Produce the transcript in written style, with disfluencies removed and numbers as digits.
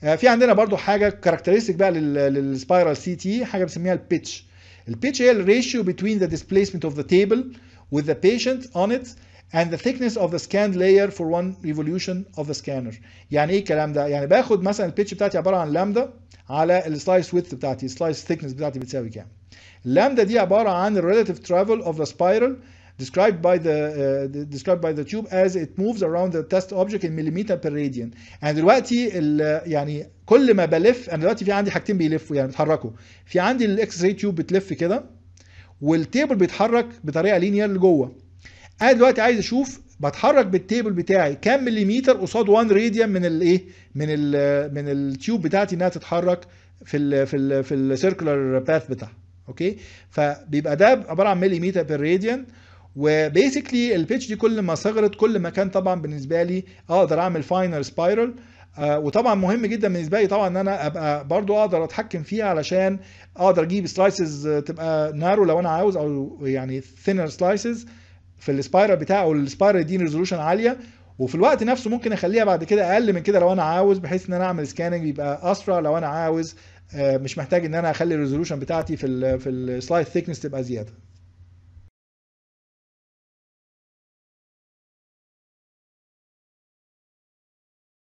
في عندنا برضو حاجه كاركترستيك بقى للسبايرال سي تي، حاجه بنسميها البيتش. البيتش هي الريشيو بين ذا ديسبيسمنت اوف ذا تيبل with the patient on it and the thickness of the scanned layer for one revolution of the scanner. يعني ايه الكلام ده؟ يعني باخد مثلا البيتش بتاعتي عباره عن لامدا على السلايس ويدث بتاعتي، السلايس ثيكنس بتاعتي بتساوي كام. اللامدا دي عباره عن relative travel of the spiral described by the tube as it moves around the test object in millimeter per radian. يعني دلوقتي يعني كل ما بلف، انا دلوقتي في عندي حاجتين بيلفوا يعني بيتحركوا، في عندي الاكس راي تيوب بتلف كده والتيبل بيتحرك بطريقه لينير لجوه. انا دلوقتي عايز اشوف بتحرك بالتيبل بتاعي كام مليمتر قصاد 1 راديان من الايه؟ من التيوب بتاعتي انها تتحرك في السيركلر باث بتاعها، اوكي؟ فبيبقى ده عباره عن مليمتر بير راديان. وبيسكلي البيتش دي كل ما صغرت كل ما كان طبعا بالنسبه لي اقدر اعمل فاينر سبايرال. وطبعا مهم جدا بالنسبه لي طبعا ان انا ابقى برضو اقدر اتحكم فيها علشان اقدر اجيب سلايسز تبقى نارو لو انا عاوز، او يعني ثينر سلايسز في السبايرال بتاعي، او السبايرال دي ريزولوشن عاليه، وفي الوقت نفسه ممكن اخليها بعد كده اقل من كده لو انا عاوز، بحيث ان انا اعمل سكاننج يبقى اسرع لو انا عاوز، مش محتاج ان انا اخلي الريزولوشن بتاعتي في السلايس ثيكنس تبقى زياده.